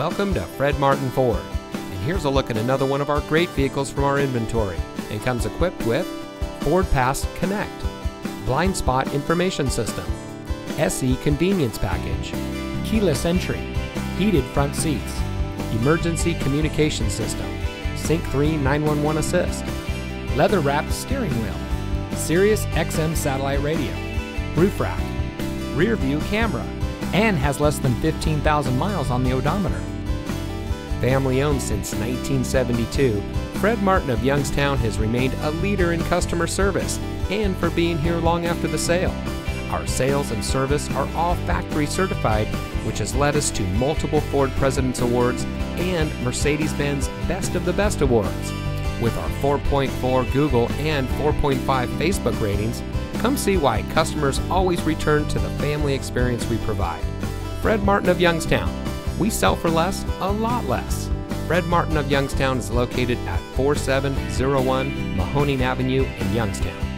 Welcome to Fred Martin Ford, and here's a look at another one of our great vehicles from our inventory. It comes equipped with Ford Pass Connect, Blind Spot Information System, SE Convenience Package, Keyless Entry, Heated Front Seats, Emergency Communication System, Sync 3 911 Assist, Leather Wrapped Steering Wheel, Sirius XM Satellite Radio, Roof Rack, Rear View Camera, and has less than 15,000 miles on the odometer. Family owned since 1972, Fred Martin of Youngstown has remained a leader in customer service and for being here long after the sale. Our sales and service are all factory certified, which has led us to multiple Ford President's Awards and Mercedes-Benz Best of the Best Awards. With our 4.4 Google and 4.5 Facebook ratings, come see why customers always return to the family experience we provide. Fred Martin of Youngstown. We sell for less, a lot less. Fred Martin of Youngstown is located at 4701 Mahoning Avenue in Youngstown.